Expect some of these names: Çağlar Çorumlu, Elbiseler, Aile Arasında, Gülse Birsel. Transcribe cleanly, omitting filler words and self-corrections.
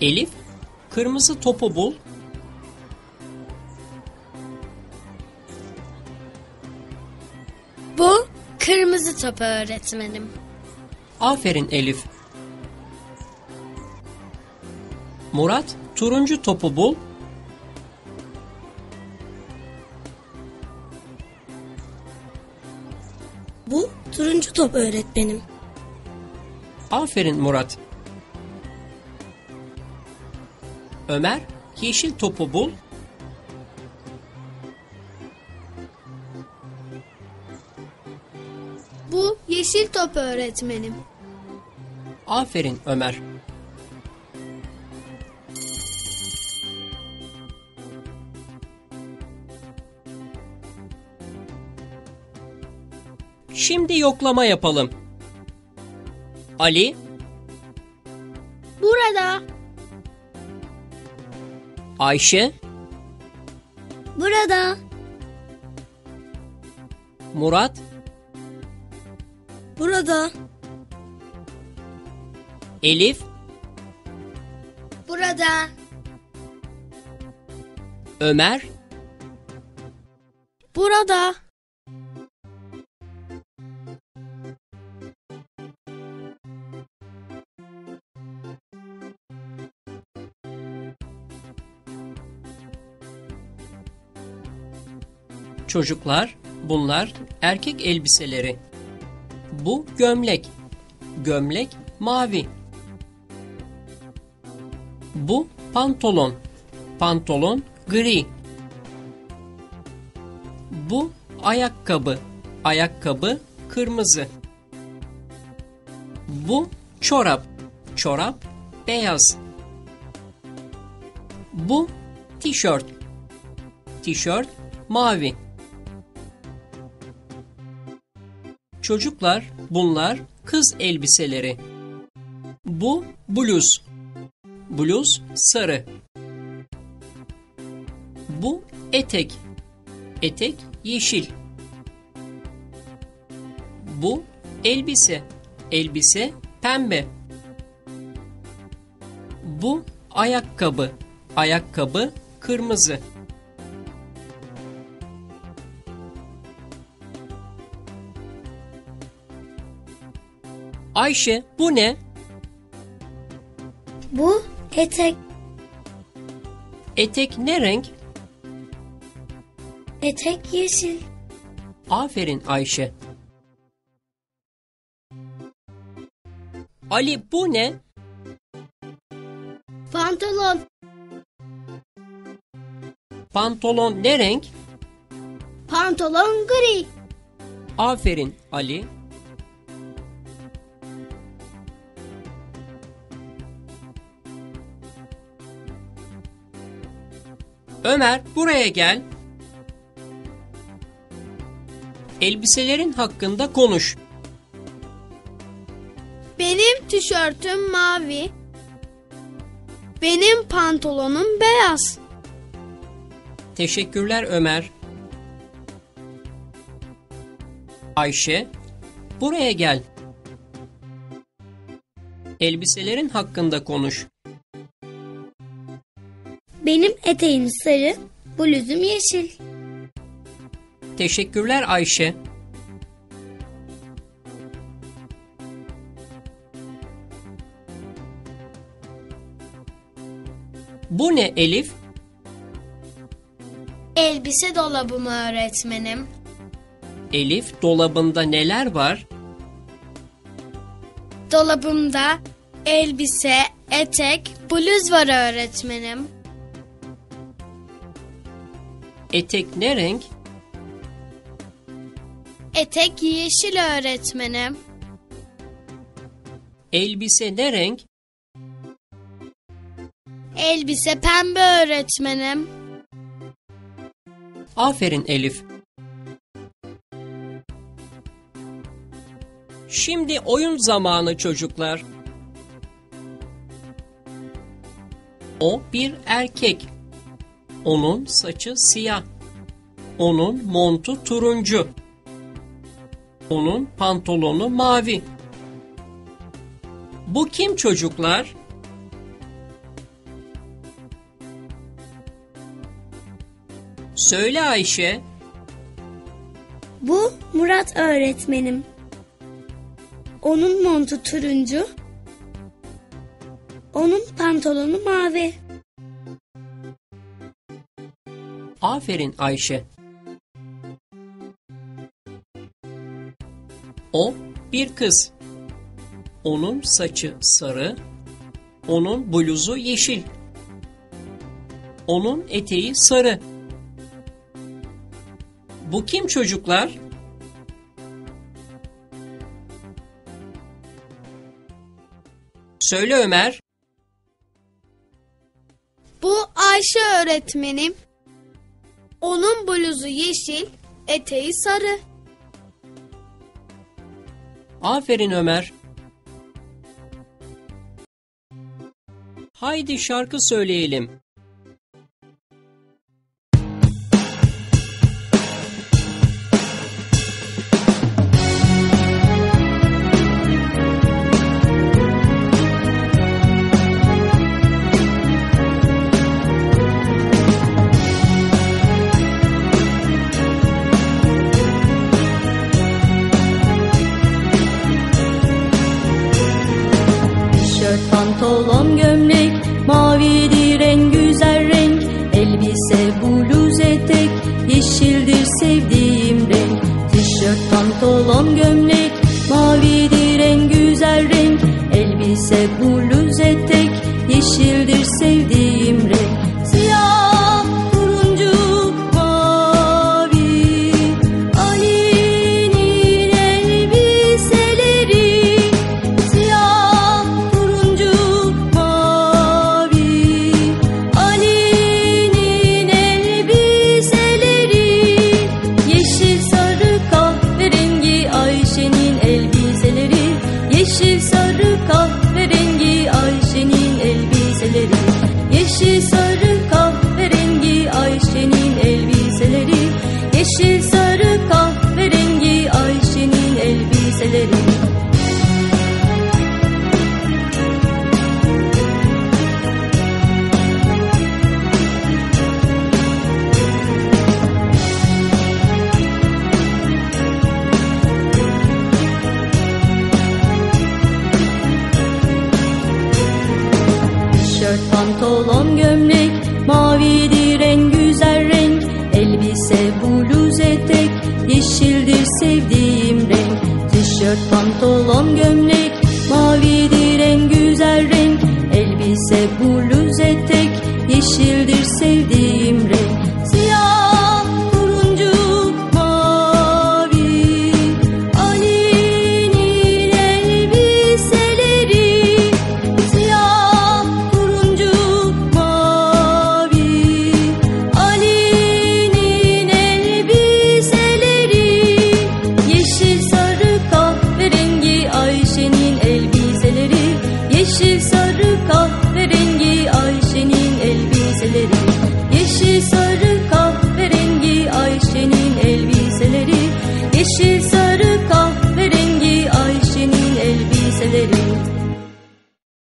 Elif, kırmızı topu bul. Bu kırmızı topu öğretmenim. Aferin Elif. Murat, turuncu topu bul. Bu turuncu top öğretmenim. Aferin Murat. Ömer, yeşil topu bul. Bu yeşil top öğretmenim. Aferin Ömer. Şimdi yoklama yapalım. Ali. Burada. Ayşe. Burada. Murat. Burada. Elif. Burada. Ömer. Burada. Çocuklar, bunlar erkek elbiseleri. Bu gömlek. Gömlek mavi. Bu pantolon. Pantolon gri. Bu ayakkabı. Ayakkabı kırmızı. Bu çorap. Çorap beyaz. Bu tişört. Tişört mavi. Çocuklar, bunlar kız elbiseleri. Bu bluz. Bluz sarı. Bu etek. Etek yeşil. Bu elbise. Elbise pembe. Bu ayakkabı. Ayakkabı kırmızı. Ayşe, bu ne? Bu etek. Etek ne renk? Etek yeşil. Aferin Ayşe. Ali, bu ne? Pantolon. Pantolon ne renk? Pantolon gri. Aferin Ali. Ömer, buraya gel. Elbiselerin hakkında konuş. Benim tişörtüm mavi. Benim pantolonum beyaz. Teşekkürler Ömer. Ayşe, buraya gel. Elbiselerin hakkında konuş. Benim eteğim sarı, bluzum yeşil. Teşekkürler Ayşe. Bu ne Elif? Elbise dolabımı öğretmenim. Elif, dolabında neler var? Dolabımda elbise, etek, bluz var öğretmenim. Etek ne renk? Etek yeşil öğretmenim. Elbise ne renk? Elbise pembe öğretmenim. Aferin Elif. Şimdi oyun zamanı çocuklar. O bir erkek. Onun saçı siyah. Onun montu turuncu. Onun pantolonu mavi. Bu kim çocuklar? Söyle Ayşe. Bu Murat öğretmenim. Onun montu turuncu. Onun pantolonu mavi. Aferin Ayşe. O bir kız. Onun saçı sarı. Onun bluzu yeşil. Onun eteği sarı. Bu kim çocuklar? Söyle Ömer. Bu Ayşe öğretmenim. Onun bluzu yeşil, eteği sarı. Aferin Ömer. Haydi şarkı söyleyelim. Pantolon, gömlek, mavidir en güzel renk. Elbise, bluz, etek, yeşildir sevdiğim renk. Tişört, pantolon, gömlek, mavidir en güzel renk. Elbise, bluz, etek, yeşildir sevdiğim renk. Siyah. Yeşil, sarı, kahverengi Ayşe'nin elbiseleri. Yeşil, sarı, kahverengi Ayşe'nin elbiseleri. Yeşil, sarı, kahverengi Ayşe'nin elbiseleri. Pantolon, gömlek, mavidir en güzel renk. Elbise, bluz, etek, yeşildir sevdiğim renk. Tişört, pantolon, gömlek, mavidir en güzel renk. Elbise, bluz, etek, yeşildir.